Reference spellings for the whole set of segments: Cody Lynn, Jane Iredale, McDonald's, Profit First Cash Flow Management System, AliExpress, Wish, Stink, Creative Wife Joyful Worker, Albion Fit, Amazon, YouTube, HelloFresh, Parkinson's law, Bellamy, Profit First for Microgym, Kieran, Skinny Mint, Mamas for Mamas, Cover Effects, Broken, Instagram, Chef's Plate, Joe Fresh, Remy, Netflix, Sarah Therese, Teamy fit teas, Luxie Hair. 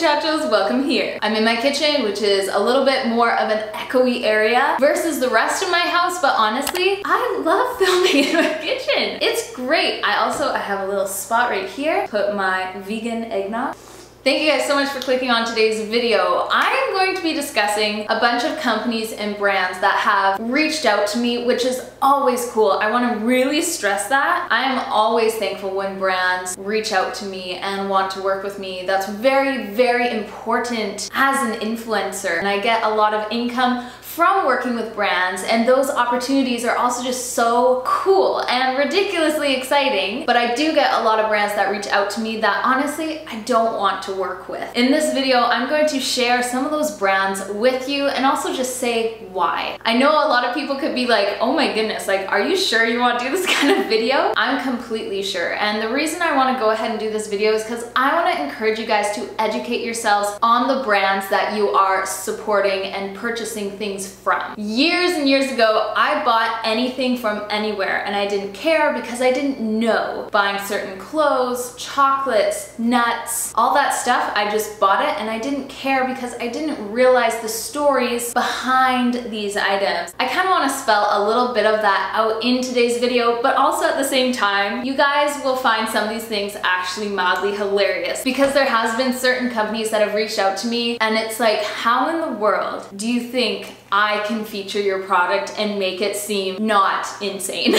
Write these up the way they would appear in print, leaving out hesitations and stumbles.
muchachos, welcome here. I'm in my kitchen, which is a little bit more of an echoey area versus the rest of my house, but honestly, I love filming in my kitchen. It's great. I have a little spot right here. Put my vegan eggnog. Thank you guys so much for clicking on today's video. I am going to be discussing a bunch of companies and brands that have reached out to me, which is always cool. I want to really stress that. I am always thankful when brands reach out to me and want to work with me. That's very, very important as an influencer. And I get a lot of income from working with brands, and those opportunities are also just so cool and ridiculously exciting. But I do get a lot of brands that reach out to me that honestly I don't want to work with. In this video, I'm going to share some of those brands with you and also just say why. I know a lot of people could be like, oh my goodness, like, are you sure you want to do this kind of video? I'm completely sure. And the reason I want to go ahead and do this video is because I want to encourage you guys to educate yourselves on the brands that you are supporting and purchasing things from. Years and years ago, I bought anything from anywhere and I didn't care because I didn't know. Buying certain clothes, chocolates, nuts, all that stuff, I just bought it and I didn't care because I didn't realize the stories behind these items. I kind of want to spell a little bit of that out in today's video, but also at the same time, you guys will find some of these things actually mildly hilarious because there has been certain companies that have reached out to me and it's like, how in the world do you think I can feature your product and make it seem not insane?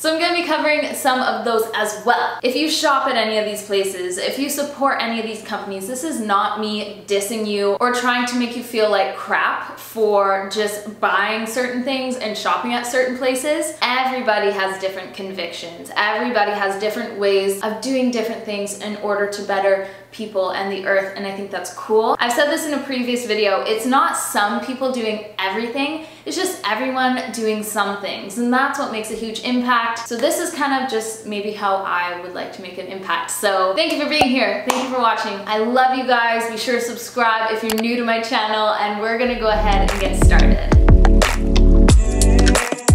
So I'm gonna be covering some of those as well. If you shop at any of these places, if you support any of these companies, this is not me dissing you or trying to make you feel like crap for just buying certain things and shopping at certain places. Everybody has different convictions. Everybody has different ways of doing different things in order to better people and the earth, and I think that's cool. I've said this in a previous video, it's not some people doing everything, it's just everyone doing some things, and that's what makes a huge impact. So this is kind of just maybe how I would like to make an impact. So thank you for being here, thank you for watching. I love you guys, be sure to subscribe if you're new to my channel, and we're gonna go ahead and get started.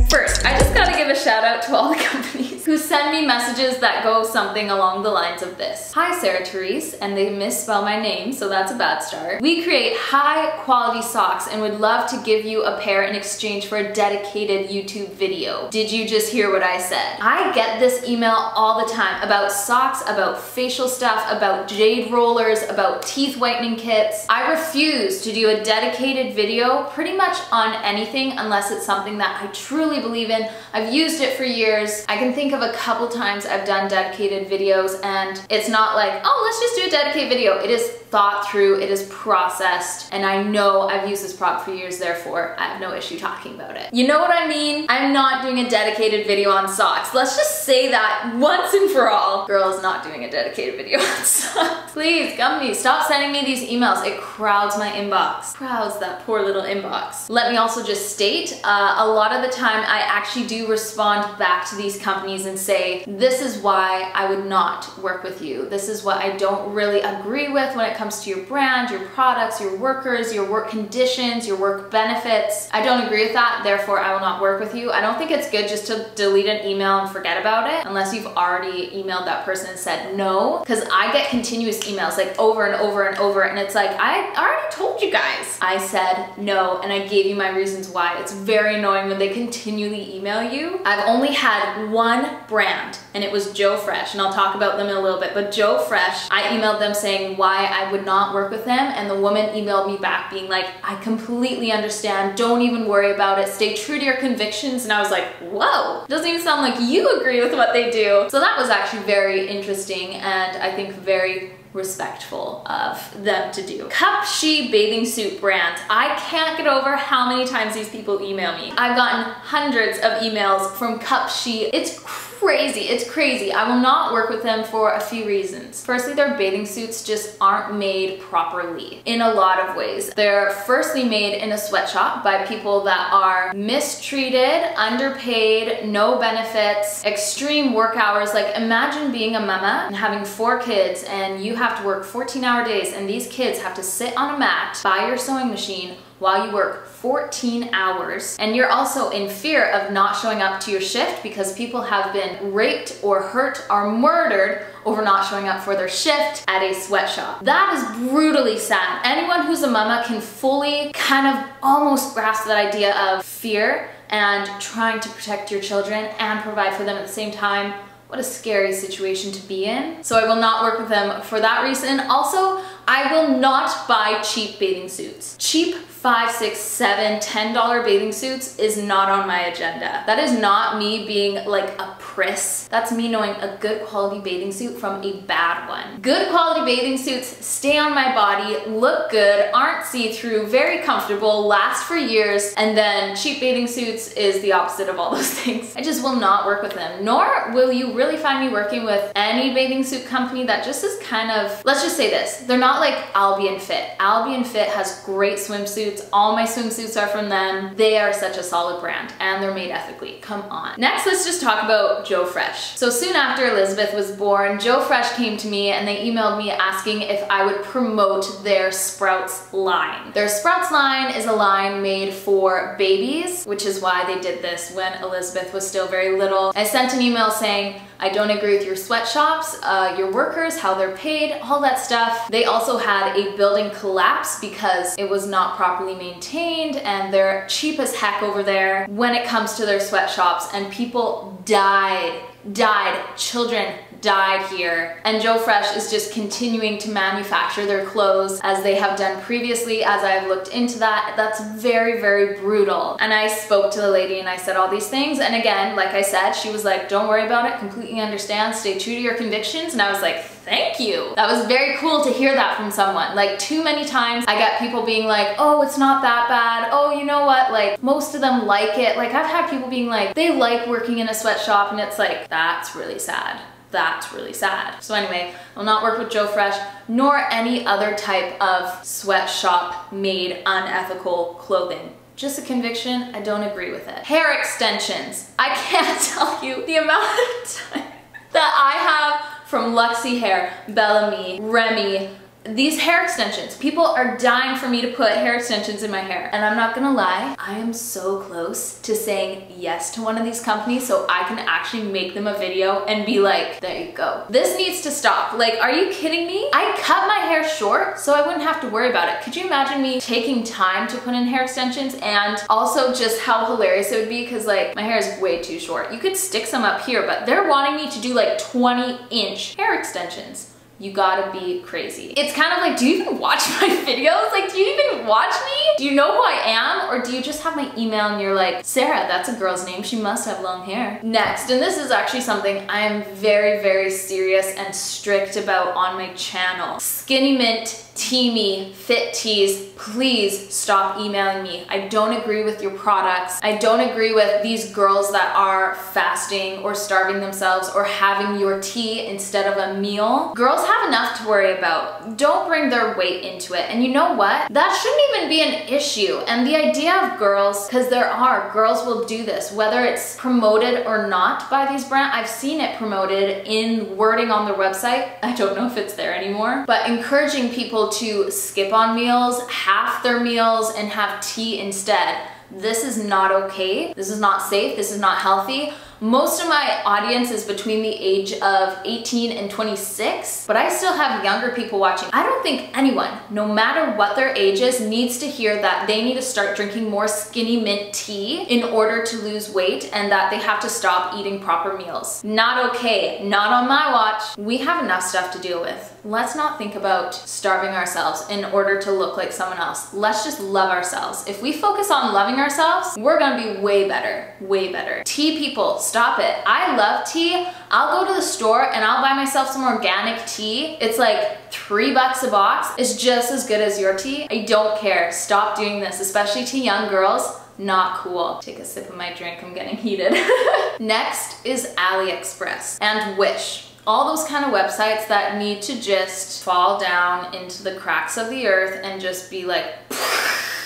First, I just gotta give a shout out to all the companies who send me messages that go something along the lines of this. Hi Sarah Therese, and they misspell my name, so that's a bad start. We create high quality socks and would love to give you a pair in exchange for a dedicated YouTube video. Did you just hear what I said? I get this email all the time about socks, about facial stuff, about jade rollers, about teeth whitening kits. I refuse to do a dedicated video pretty much on anything unless it's something that I truly believe in. I've used it for years. I can think of a couple times I've done dedicated videos, and it's not like, oh, let's just do a dedicated video. It is thought through, it is processed, and I know I've used this prop for years, therefore I have no issue talking about it. You know what I mean? I'm not doing a dedicated video on socks. Let's just say that once and for all. Girls, not doing a dedicated video on socks. Please, Gumby, stop sending me these emails. It crowds my inbox. Crowds that poor little inbox. Let me also just state, a lot of the time I actually do respond back to these companies and say, this is why I would not work with you. This is what I don't really agree with when it comes to your brand, your products, your workers, your work conditions, your work benefits. I don't agree with that, therefore I will not work with you. I don't think it's good just to delete an email and forget about it unless you've already emailed that person and said no, because I get continuous emails like over and over and over, and it's like, I already told you guys I said no and I gave you my reasons why. It's very annoying when they continually email you. I've only had one brand, and it was Joe Fresh, and I'll talk about them in a little bit, but Joe Fresh, I emailed them saying why I would not work with them, and the woman emailed me back being like, I completely understand, don't even worry about it, stay true to your convictions. And I was like, whoa, doesn't even sound like you agree with what they do. So that was actually very interesting, and I think very respectful of them to do. Cup She bathing suit brands. I can't get over how many times these people email me. I've gotten hundreds of emails from Cup She. It's crazy, it's crazy. I will not work with them for a few reasons. Firstly, their bathing suits just aren't made properly in a lot of ways. They're firstly made in a sweatshop by people that are mistreated, underpaid, no benefits, extreme work hours. Like, imagine being a mama and having 4 kids, and you have to work 14-hour days, and these kids have to sit on a mat by your sewing machine while you work 14 hours, and you're also in fear of not showing up to your shift because people have been raped or hurt or murdered over not showing up for their shift at a sweatshop. That is brutally sad. Anyone who's a mama can fully kind of almost grasp that idea of fear and trying to protect your children and provide for them at the same time. What a scary situation to be in. So I will not work with them for that reason. Also, I will not buy cheap bathing suits. Cheap $5, $6, $7, $10 bathing suits is not on my agenda. That is not me being like a priss. That's me knowing a good quality bathing suit from a bad one. Good quality bathing suits stay on my body, look good, aren't see-through, very comfortable, last for years, and then cheap bathing suits is the opposite of all those things. I just will not work with them, nor will you really find me working with any bathing suit company that just is kind of, let's just say this, they're not like Albion Fit. Albion Fit has great swimsuits. All my swimsuits are from them. They are such a solid brand and they're made ethically. Come on. Next, let's just talk about Joe Fresh. So soon after Elizabeth was born, Joe Fresh came to me and they emailed me asking if I would promote their Sprouts line. Their Sprouts line is a line made for babies, which is why they did this when Elizabeth was still very little. I sent an email saying, I don't agree with your sweatshops, your workers, how they're paid, all that stuff. They also had a building collapse because it was not properly maintained and they're cheap as heck over there when it comes to their sweatshops, and people died, children died here. And Joe Fresh is just continuing to manufacture their clothes as they have done previously. As I've looked into that, that's very, very brutal. And I spoke to the lady and I said all these things. And again, like I said, she was like, don't worry about it, completely understand, stay true to your convictions. And I was like, thank you. That was very cool to hear that from someone. Like, too many times I get people being like, oh, it's not that bad. Oh, you know what? Like, most of them like it. Like, I've had people being like, they like working in a sweatshop, and it's like, that's really sad. That's really sad. So anyway, I'll not work with Joe Fresh nor any other type of sweatshop made unethical clothing. Just a conviction, I don't agree with it. Hair extensions. I can't tell you the amount of time that I have from Luxie Hair, Bellamy, Remy, these hair extensions. People are dying for me to put hair extensions in my hair. And I'm not gonna lie, I am so close to saying yes to one of these companies so I can actually make them a video and be like, there you go. This needs to stop. Like, are you kidding me? I cut my hair short so I wouldn't have to worry about it. Could you imagine me taking time to put in hair extensions? And also just how hilarious it would be, because like my hair is way too short. You could stick some up here, but they're wanting me to do like 20-inch hair extensions. You gotta be crazy. It's kind of like, do you even watch my videos? Like, do you even watch me? Do you know who I am? Or do you just have my email and you're like, Sarah, that's a girl's name, she must have long hair. Next, and this is actually something I am very, very serious and strict about on my channel. Skinny Mint, Teamy Fit Teas, please stop emailing me. I don't agree with your products. I don't agree with these girls that are fasting or starving themselves or having your tea instead of a meal. Girls have enough to worry about. Don't bring their weight into it. And you know what? That shouldn't even be an issue. And the idea of girls, because there are, girls will do this, whether it's promoted or not by these brands. I've seen it promoted in wording on their website. I don't know if it's there anymore, but encouraging people to skip on meals, half their meals, and have tea instead. This is not okay. This is not safe. This is not healthy. Most of my audience is between the age of 18 and 26, but I still have younger people watching. I don't think anyone, no matter what their age is, needs to hear that they need to start drinking more Skinny Mint tea in order to lose weight and that they have to stop eating proper meals. Not okay, not on my watch. We have enough stuff to deal with. Let's not think about starving ourselves in order to look like someone else. Let's just love ourselves. If we focus on loving ourselves, we're gonna be way better, way better. Tea people, stop it. I love tea. I'll go to the store and I'll buy myself some organic tea. It's like $3 a box. It's just as good as your tea. I don't care. Stop doing this, especially to young girls. Not cool. Take a sip of my drink. I'm getting heated. Next is AliExpress and Wish. All those kind of websites that need to just fall down into the cracks of the earth and just be like,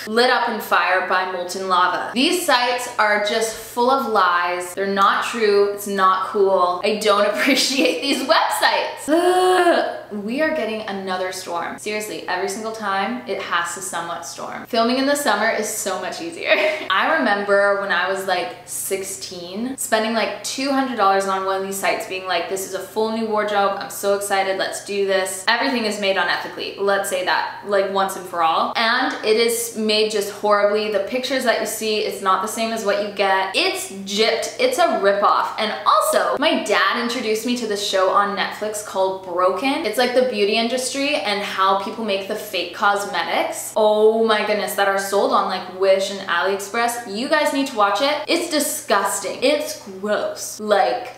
lit up in fire by molten lava. These sites are just full of lies. They're not true. It's not cool. I don't appreciate these websites. Ugh. but we are getting another storm. Seriously, every single time it has to somewhat storm. Filming in the summer is so much easier. I remember when I was like 16, spending like $200 on one of these sites being like, this is a full new wardrobe, I'm so excited, let's do this. Everything is made unethically, let's say that, like once and for all. And it is made just horribly. The pictures that you see, it's not the same as what you get. It's gypped, it's a ripoff. And also, my dad introduced me to this show on Netflix called Broken. It's like the beauty industry and how people make the fake cosmetics. Oh my goodness, that are sold on like Wish and AliExpress. You guys need to watch it. It's disgusting. It's gross. Like,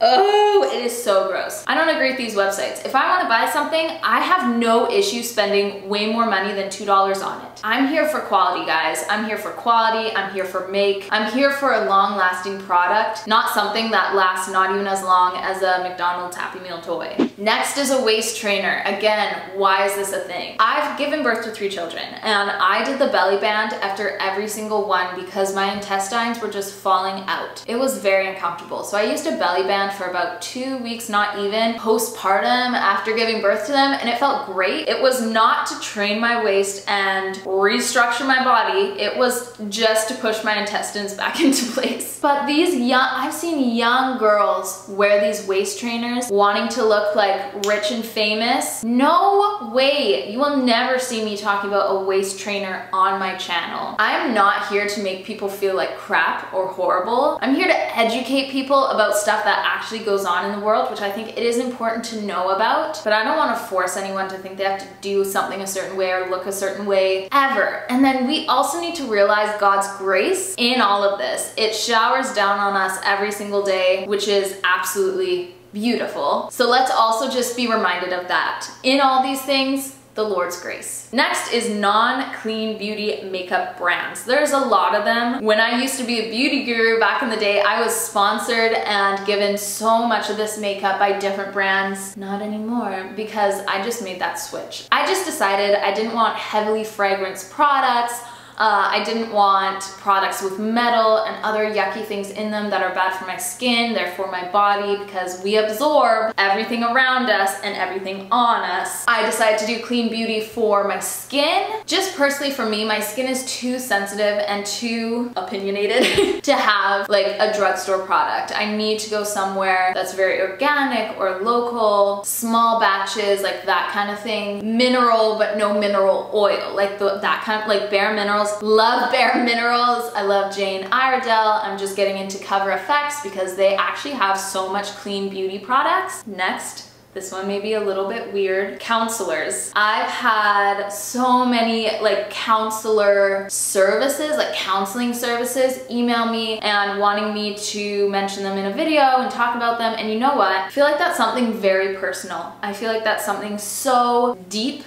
oh, it is so gross. I don't agree with these websites. If I want to buy something, I have no issue spending way more money than $2 on it. I'm here for quality, guys. I'm here for quality. I'm here for make. I'm here for a long-lasting product, not something that lasts not even as long as a McDonald's Happy Meal toy. Next is a waist trainer. Again, why is this a thing? I've given birth to 3 children, and I did the belly band after every single one because my intestines were just falling out. It was very uncomfortable, so I used to belly band for about 2 weeks, not even, postpartum after giving birth to them, and it felt great. It was not to train my waist and restructure my body. It was just to push my intestines back into place. But these young, I've seen young girls wear these waist trainers wanting to look like rich and famous. No way. You will never see me talking about a waist trainer on my channel. I'm not here to make people feel like crap or horrible. I'm here to educate people about stuff that actually goes on in the world, which I think it is important to know about, but I don't want to force anyone to think they have to do something a certain way or look a certain way ever. And then we also need to realize God's grace in all of this. It showers down on us every single day, which is absolutely beautiful. So let's also just be reminded of that. In all these things, the Lord's grace. Next is non-clean beauty makeup brands. There's a lot of them. When I used to be a beauty guru back in the day, I was sponsored and given so much of this makeup by different brands. Not anymore, because I just made that switch. I just decided I didn't want heavily fragranced products. I didn't want products with metal and other yucky things in them that are bad for my skin, therefore my body, because we absorb everything around us and everything on us. I decided to do clean beauty for my skin. Just personally for me, my skin is too sensitive and too opinionated to have like a drugstore product. I need to go somewhere that's very organic or local, small batches, like that kind of thing. Mineral, but no mineral oil, like that kind of like Bare Minerals. Love Bare Minerals. I love Jane Iredale. I'm just getting into Cover Effects because they actually have so much clean beauty products. Next, this one may be a little bit weird. Counselors. I've had so many like counselor services, like counseling services, email me and wanting me to mention them in a video and talk about them. And you know what? I feel like that's something very personal. I feel like that's something so deep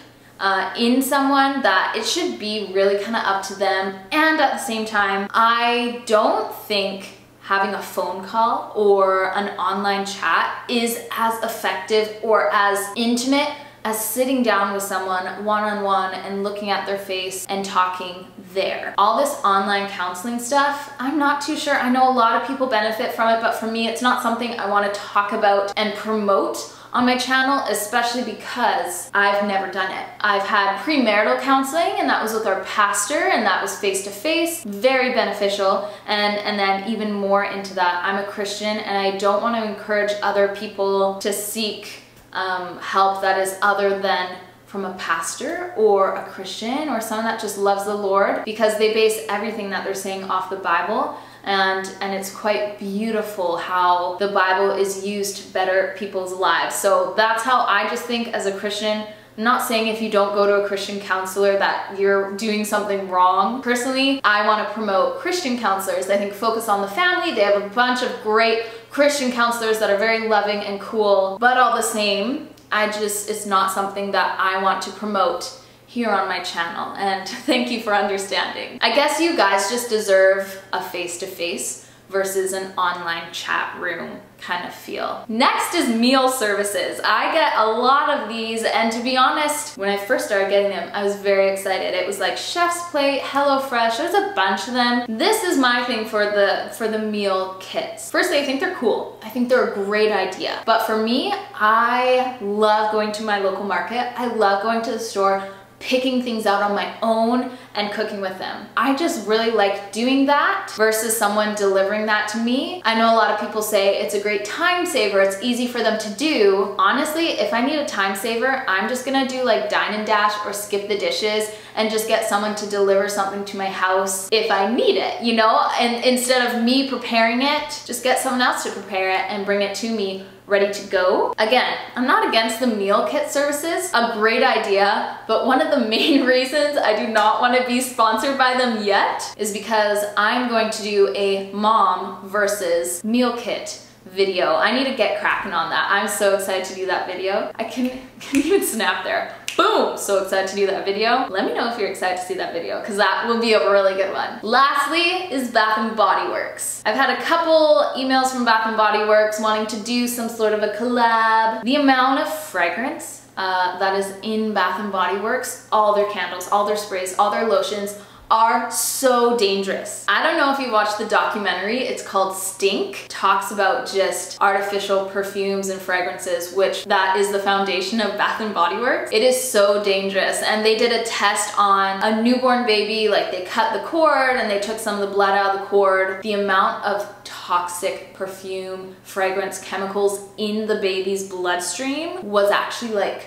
in someone that it should be really kind of up to them. And at the same time, I don't think having a phone call or an online chat is as effective or as intimate as sitting down with someone one-on-one and looking at their face and talking there. All this online counseling stuff, I'm not too sure. I know a lot of people benefit from it, but for me, it's not something I want to talk about and promote on my channel, especially because I've never done it. I've had premarital counseling, and that was with our pastor, and that was face-to-face, very beneficial, and then even more into that. I'm a Christian, and I don't want to encourage other people to seek help that is other than from a pastor or a Christian or someone that just loves the Lord, because they base everything that they're saying off the Bible. And it's quite beautiful how the Bible is used to better people's lives. So that's how I just think as a Christian. I'm not saying if you don't go to a Christian counselor that you're doing something wrong. Personally, I want to promote Christian counselors. I think Focus on the Family, they have a bunch of great Christian counselors that are very loving and cool, but all the same, it's not something that I want to promote here on my channel, and thank you for understanding. I guess you guys just deserve a face-to-face versus an online chat room kind of feel. Next is meal services. I get a lot of these, and to be honest, when I first started getting them, I was very excited. It was like Chef's Plate, HelloFresh, there's a bunch of them. This is my thing for the meal kits. Firstly, I think they're cool. I think they're a great idea. But for me, I love going to my local market. I love going to the store, picking things out on my own and cooking with them. I just really like doing that versus someone delivering that to me. I know a lot of people say it's a great time saver, it's easy for them to do. Honestly, if I need a time saver, I'm just gonna do like dine and dash or skip the dishes and just get someone to deliver something to my house if I need it, you know? And instead of me preparing it, just get someone else to prepare it and bring it to me ready to go. Again, I'm not against the meal kit services, a great idea, but one of the main reasons I do not want to be sponsored by them yet is because I'm going to do a mom versus meal kit video. I need to get cracking on that. I'm so excited to do that video. I can even snap there. Boom! So excited to do that video. Let me know if you're excited to see that video because that will be a really good one. Lastly is Bath & Body Works. I've had a couple emails from Bath & Body Works wanting to do some sort of a collab. The amount of fragrance that is in Bath & Body Works, all their candles, all their sprays, all their lotions, are so dangerous. I don't know if you watched the documentary, it's called Stink. Talks about just artificial perfumes and fragrances, which that is the foundation of Bath & Body Works. It is so dangerous, and they did a test on a newborn baby, like they cut the cord and they took some of the blood out of the cord. The amount of toxic perfume, fragrance, chemicals in the baby's bloodstream was actually like,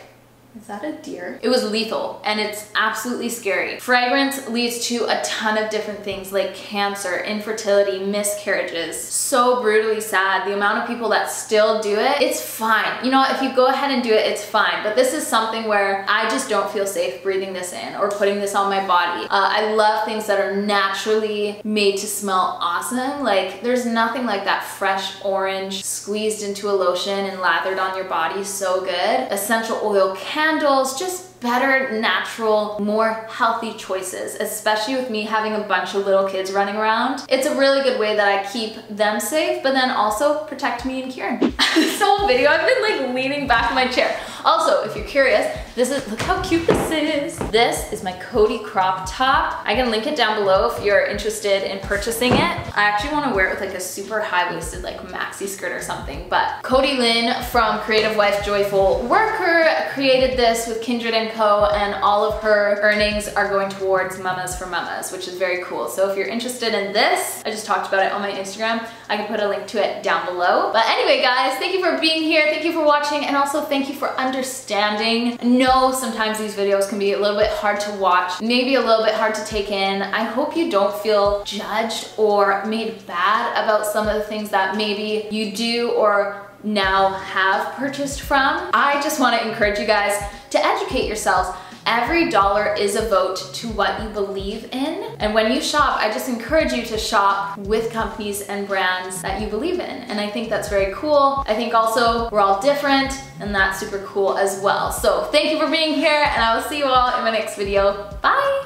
is that a deer? It was lethal, and it's absolutely scary. Fragrance leads to a ton of different things like cancer, infertility, miscarriages. So brutally sad. The amount of people that still do it, it's fine. You know, if you go ahead and do it, it's fine. But this is something where I just don't feel safe breathing this in or putting this on my body. I love things that are naturally made to smell awesome. Like, there's nothing like that fresh orange squeezed into a lotion and lathered on your body. So good. Essential oil candles, just better, natural, more healthy choices, especially with me having a bunch of little kids running around. It's a really good way that I keep them safe, but then also protect me and Kieran. This whole video, I've been like leaning back in my chair. Also, if you're curious, this is, look how cute this is. This is my Cody crop top. I can link it down below if you're interested in purchasing it. I actually wanna wear it with like a super high-waisted like maxi skirt or something, but Cody Lynn from Creative Wife Joyful Worker created this with Kindred & Co, and all of her earnings are going towards Mamas for Mamas, which is very cool. So if you're interested in this, I just talked about it on my Instagram. I can put a link to it down below. But anyway, guys, thank you for being here. Thank you for watching, and also thank you for understanding. I know sometimes these videos can be a little bit hard to watch, maybe a little bit hard to take in. I hope you don't feel judged or made bad about some of the things that maybe you do or now have purchased from. I just want to encourage you guys to educate yourselves. Every dollar is a vote to what you believe in. And when you shop, I just encourage you to shop with companies and brands that you believe in. And I think that's very cool. I think also we're all different, and that's super cool as well. So thank you for being here, and I will see you all in my next video. Bye.